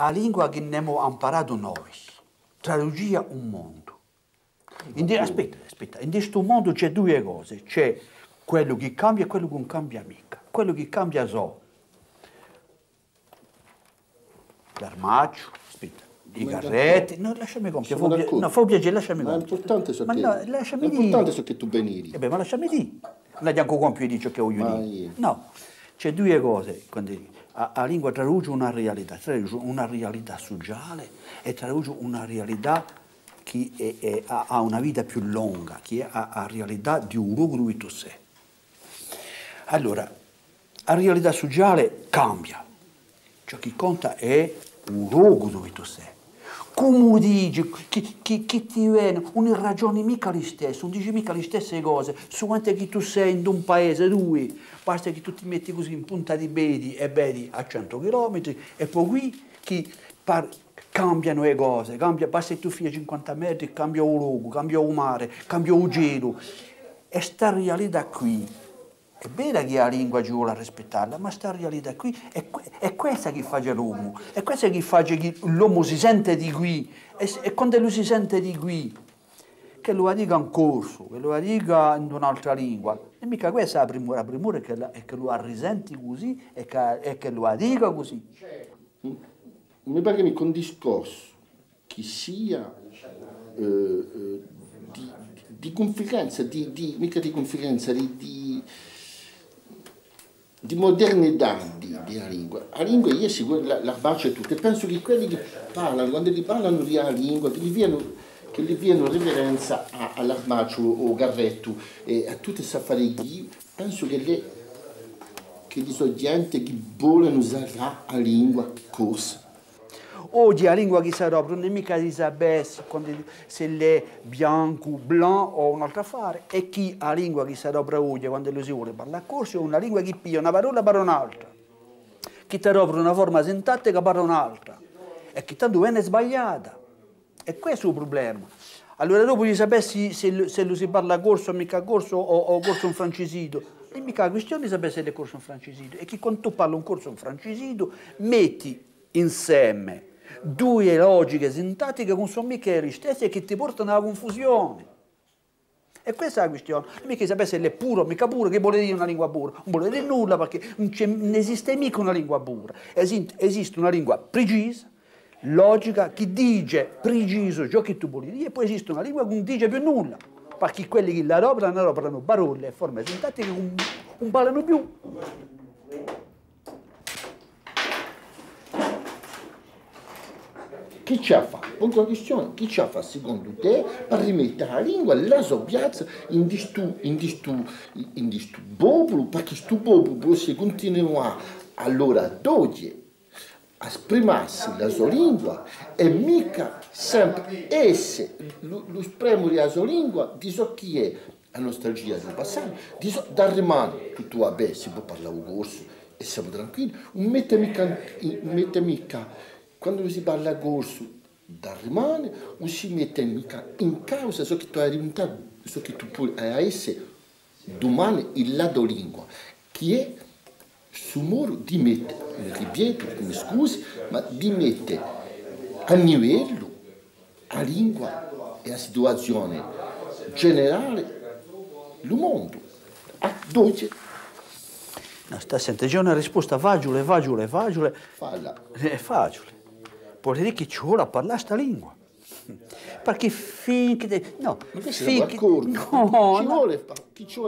a língua que temos amparado nós tradugia um mundo. Aspetta, in questo mondo c'è due cose, c'è quello che cambia e quello che non cambia mica. Quello che cambia sono l'armaccio, i carretti, no, lasciami compiere, no, fa un piacere, lasciami compiere. Ma no, lasciami dire. L'importante è che tu venivi. E beh, ma lasciami dire, non ti anche compiere ciò che voglio dire. No, c'è due cose, quando la lingua traduce una realtà sociale e traduce una realtà che ha una vita più lunga, che è la realtà di un luogo dove tu sei. Allora, la realtà sociale cambia, ciò che conta è un luogo dove tu sei. Come dici, chi ti viene, non ragioni mica le stesse, non dici mica le stesse cose, solamente che tu sei in un paese, due, basta che tu ti metti così in punta di piedi e vedi a 100 km e poi qui chi cambiano le cose, basta che tu fai 50 metri, cambia il luogo, cambia il mare, cambia il giro. E sta realtà qui, è bella che la lingua ci vuole rispettarla, ma sta realtà qui è questa che fa l'uomo, è questa che fa che l'uomo si sente di qui, e quando lui si sente di qui, che lo dica in corso, che lo dica in un'altra lingua, e mica questa la primura è che lo risenti così e che lo dica così. Mi pare che con un discorso che sia di confidenza, mica di confidenza, di modernità della lingua. La lingua io sicuro la bacia tutta e penso che quelli che parlano, quando li parlano di una lingua, che li viene reverenza all'armaggio o garretto e a tutte queste affari, penso che gli sono gente che vogliono usare la lingua corsa. Oggi la lingua che si arroba non è mica di sapere se è bianco, blanco o un'altra affare, e chi ha la lingua che si arroba oggi quando lo si vuole parlare a corso è una lingua che piglia una parola per un'altra, che si arroba una forma sintattica per un'altra, e che tanto viene sbagliata, e questo è il problema. Allora dopo di sapere se lo si parla a corso o mica a corso o corso in francesito, non è mica la questione di sapere se è corso in francesito, e che quando tu parli un corso in francesito metti insieme due logiche sintattiche che sono mica le stesse, che ti portano alla confusione. E questa è la questione. Non mica sapere se è puro o mica puro, che vuole dire una lingua pura. Non vuole dire nulla, perché non esiste mica una lingua pura. Esiste una lingua precisa, logica, che dice preciso ciò che tu vuoi dire, e poi esiste una lingua che non dice più nulla, perché quelli che la robrano parole e forme sintattiche che non parlano più. Chi ci ha fatto? Punto di questione, chi ci ha fatto secondo te per rimettere la lingua, la sua piazza in questo popolo, perché questo popolo si continua allora ad oggi a esprimersi la sua lingua e mica sempre essere lo spremere la sua lingua di ciò che è la nostalgia del passato, di ciò da rimanere tutto a bene, si può parlare un corso e siamo tranquilli, non mette mica. Quando si parla a corso da rimane, non si mette in causa ciò che tu hai diventato, ciò che tu puoi essere domani il lato lingua, che è sumoro di mettere, ripeto, mi scusi, ma di mettere a livello la lingua e la situazione generale del mondo. A dove? No, sta sentendo, c'è una risposta facile. È facile. Vuol dire che ci vuole parlare questa lingua. Perché finché... No, finché... Chi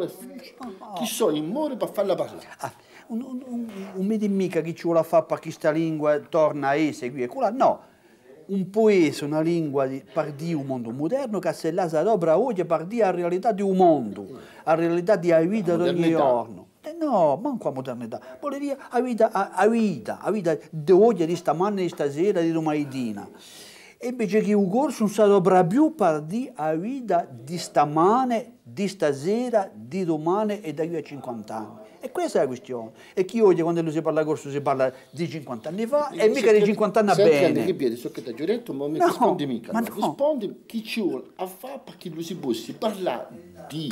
sono in modo per farla parlare? Non mi dica mica che ci vuole fare perché questa lingua torna a essere qui e quella. No, un poeso, una lingua per dire un mondo moderno che se la si adopera oggi per dire la realtà di un mondo, la realtà di una vita di ogni giorno. No, manco la modernità, vuol dire la vita di oggi, di stamattina, di stasera, di domattina. E invece che il corso non si dovrà più per dire la vita di stamattina, di stasera, di domani e da qui a 50 anni. E questa è la questione. E chi oggi quando si parla di corso si parla di 50 anni fa e mica di 50 anni a bene. Ripeto, so che ti ho detto, ma non mi rispondi mica. Ma rispondi chi ci vuole a fare perché lui si possa parlare di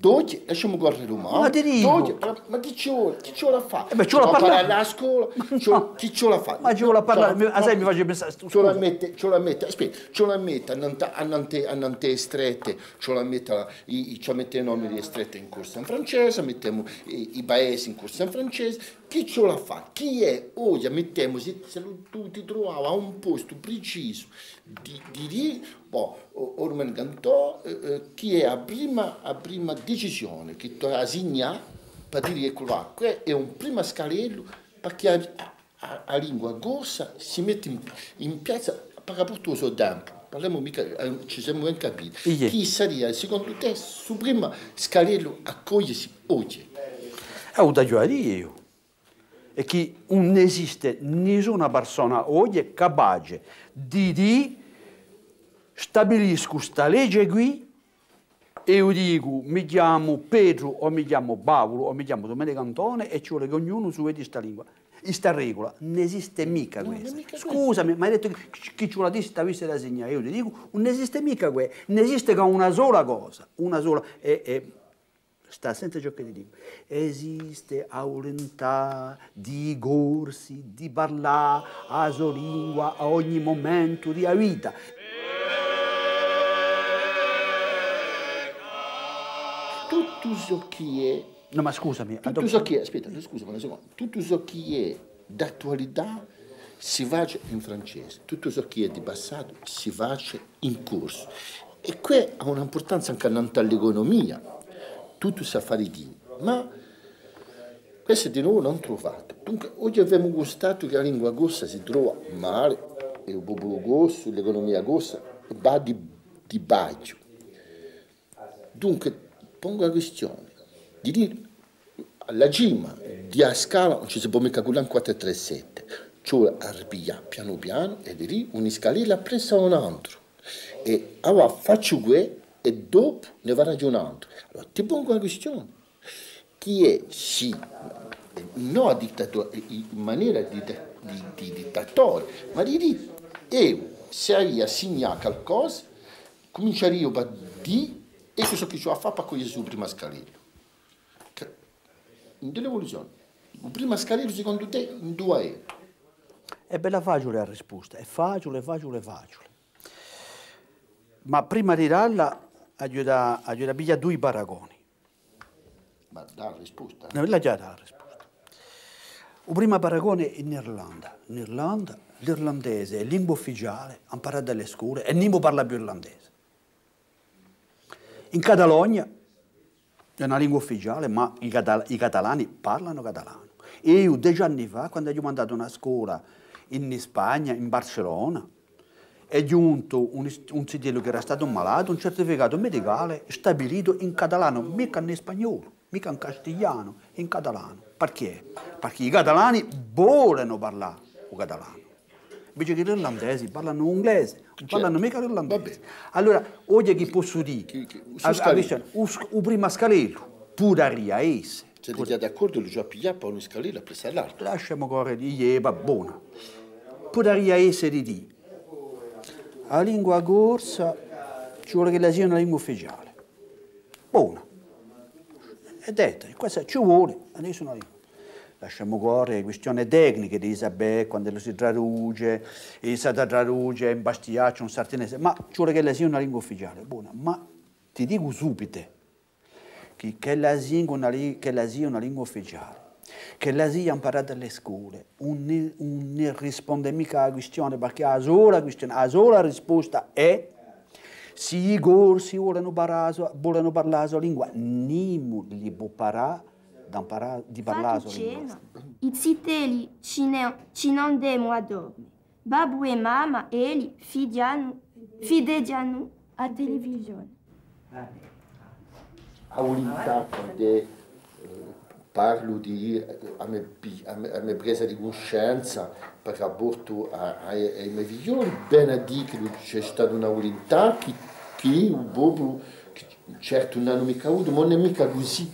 Doge, lasciamo guardare l'umano. Ma chi ce la fa? Chi ce la parla a scuola? Chi ce la fa? Ma ce la parla, a sé mi faccio pensare. Ce la mette, aspetta, ce la mette a Nante strette, ce la mette, ci mette i nomi di strette in corsa in francese, mettiamo i paesi in corsa in francese. Chi ce la fa? Chi è? Oggi mettiamo, se tu ti trovavi a un posto preciso di lì, ormai cantò, chi è la prima decisione che tu hai segnato per dire che qua è un primo scalello perché la lingua corsa si mette in piazza per il suo tempo. Parliamo mica, ci siamo ben capiti. Chi sarebbe, secondo te, il primo scalello a cogliersi oggi? È un taglio io. E che non esiste nessuna persona oggi capace di dire stabilisco questa legge qui e io dico mi chiamo Pedro o mi chiamo Paolo o mi chiamo Domenico Antone e ci vuole che ognuno sua questa lingua. Questa regola non esiste mica questa. Scusami, ma hai detto che ci vuole questa vista da segnare. Io ti dico non esiste mica questa, non esiste che una sola cosa, una sola... Sta senza ciò che ti dico. Esiste a volontà di corsi, di parlare a sua lingua a ogni momento della vita. Tutto ciò che è... No, ma scusami. Tutto ciò che è... Aspetta, scusami un secondo. Tutto ciò che è d'attualità si faccia in francese. Tutto ciò che è di passato si faccia in corso. E qui ha un'importanza anche all'economia. Tutto si fa di lì, ma questo di noi non trovato. Dunque, oggi abbiamo constatato che la lingua corsa si trova male, il popolo corso, l'economia corsa va di baggio. Dunque, pongo la questione, di lì alla cima di a scala non ci si può mica calcolare un 437, cioè arpia piano piano e di lì una scalina presa un altro. E allora faccio questo e dopo ne va ragionando. Allora ti pongo una questione. Chi è sì, no a dittatore, in maniera di dittatore, ma di dire, io se hai assegnato qualcosa, comincerò io a dire e questo che ci ho fatto per cogliere il primo scalino. Nell'evoluzione, il primo scalino secondo te in due è? È bella facile la risposta, è facile, facile, facile. Ma prima di darla, aiuta a pigliare due paragoni. Ma dà la risposta? No, la già dà la risposta. Il primo paragone è in Irlanda. In Irlanda, l'irlandese è lingua ufficiale, ha imparato alle scuole e non parla più irlandese. In Catalogna è una lingua ufficiale, ma i catalani parlano catalano. E io 10 anni fa, quando ho mandato una scuola in Spagna, in Barcellona, è giunto un sediello che era stato malato, un certificato medicale stabilito in catalano, mica in spagnolo, mica in castigliano, in catalano. Perché? Perché i catalani vogliono parlare il catalano, invece che gli irlandesi parlano inglese, non parlano mica l'irlandese. Allora, oggi che posso dire, il primo scalello, pure a riaese. Se ti d'accordo, lo già pigliato uno scalello a presa l'altro. Lasciamo correre di ieba, buona. Pure a riaese di dire. La lingua corsa ci vuole che la sia una lingua ufficiale. Buona. È detta, questa ci vuole, adesso una lingua. Lasciamo correre le questioni tecniche di Isabè, quando lo si traduce, si traduce in bastiaccio, un sartinese, ma ci vuole che la sia una lingua ufficiale. Buona, ma ti dico subito che la sia una lingua ufficiale, che la si è imparata alle scuole, non risponde mica alla questione, perché la sola risposta è se i corsi vogliono parlare la sua lingua, nessuno li può imparare di parlare la sua lingua. I zitelli ci non demo a dorme, babbo e mamma, eli fideggiano a televisione. A unità di... Parlo di a me presa di coscienza per rapporto ai miei figlioli, bene di che c'è stata una volontà che il popolo, certo non hanno mica avuto, ma non è mica così.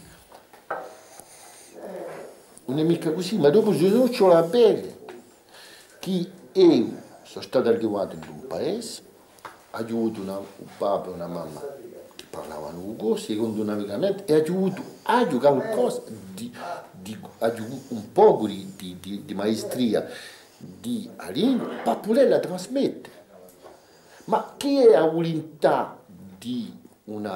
Non è mica così, ma dopo Gesù c'ho la pelle. Che io sono stato arrivato in un paese, aiuto un papà e una mamma che parlavano Lugo, secondo un avvertimento, e ha qualcosa di un po' di maestria di Arino, per poterla trasmettere. Ma chi è la volontà di un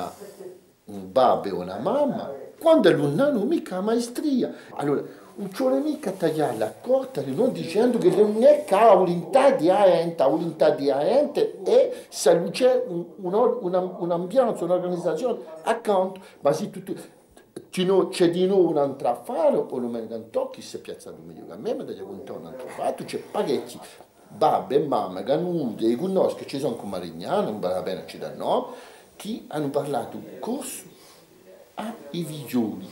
babbo e una mamma, quando non hanno mica la maestria? Allora, non c'è mica tagliare la corda, non dicendo che non è che la volontà di Aente, la volontà di Aente è se c'è un'ambianza, un'organizzazione accanto, ma se tutto... C'è di noi un altro affare, o non me ne tocchi, se piazzano meglio che a me, ma devo contare un altro fatto, c'è parecchi babbe e mamme che hanno avuto e con noi che ci sono come Marignano, non va bene ci danno, che hanno parlato corso ai figlioli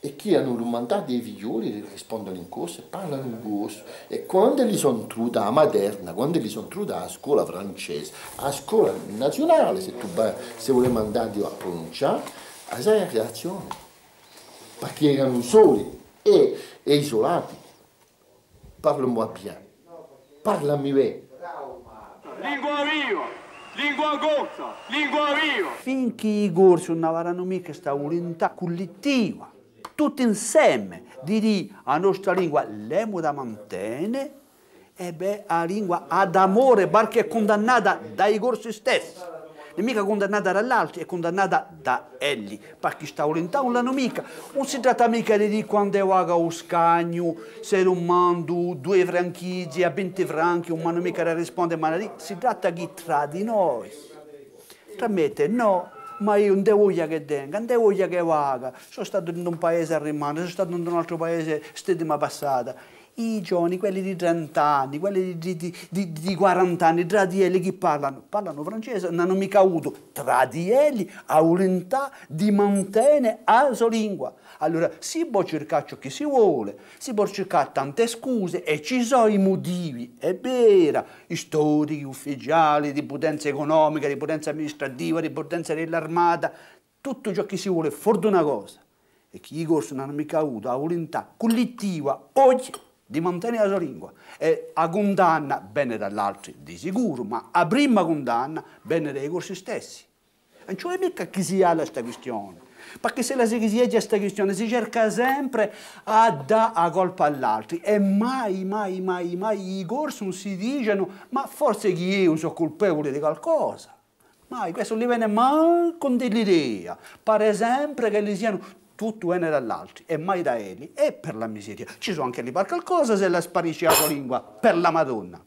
e che hanno domandato ai figlioli, rispondono in corso e parlano in corso. E quando li sono trovati alla materna, quando li sono trovati alla scuola francese, alla scuola nazionale, se vogliamo andare a pronunciare, questa è la creazione, perché erano soli e isolati. Parlo bene, parlami bene. Lingua viva, lingua gozza, lingua viva. Finché i corsi non avranno mica questa volontà collettiva, tutti insieme, di dire la nostra lingua l'emo da mantenere, e beh, la lingua ad amore, perché è condannata dai corsi stessi. Non è mica condannata dall'altro, è condannata da Elli, perché sta orientata non l'hanno mica. Non si tratta mica di dire quando è vaga o scagno, se non mando 2 franchigie a 20 franchi, non hanno mica da rispondere, ma lì si tratta di tra di noi. Tra me te no, ma io non te voglio che tenga, non te voglio che vaga. Sono stato in un paese a rimanere, sono stato in un altro paese settimana passata. I giovani, quelli di 30 anni, quelli di 40 anni, tra di elli che parlano francese, non hanno mica avuto, tra di elli, a volontà di mantenere la sua lingua. Allora si può cercare ciò che si vuole, si può cercare tante scuse e ci sono i motivi, è vero, storici, ufficiali, di potenza economica, di potenza amministrativa, di potenza dell'armata, tutto ciò che si vuole, fuori una cosa. E che i corsi non hanno mica avuto la volontà collettiva, oggi, di mantenere la sua lingua. E a condanna, bene dall'altro di sicuro, ma a prima condanna, bene dai corsi stessi. Non c'è mica chi si ha questa questione. Perché se la si ha questa questione, si cerca sempre a dare la colpa all'altro. E mai, mai, mai, mai i corsi non si dicono ma forse che io sono colpevole di qualcosa. Mai, questo non gli viene mai con dell'idea. Pare sempre che gli siano... tutto viene dall'altro, e mai da Eli, e per la miseria. Ci sono anche lì per qualcosa se la sparisce la tua lingua, per la Madonna.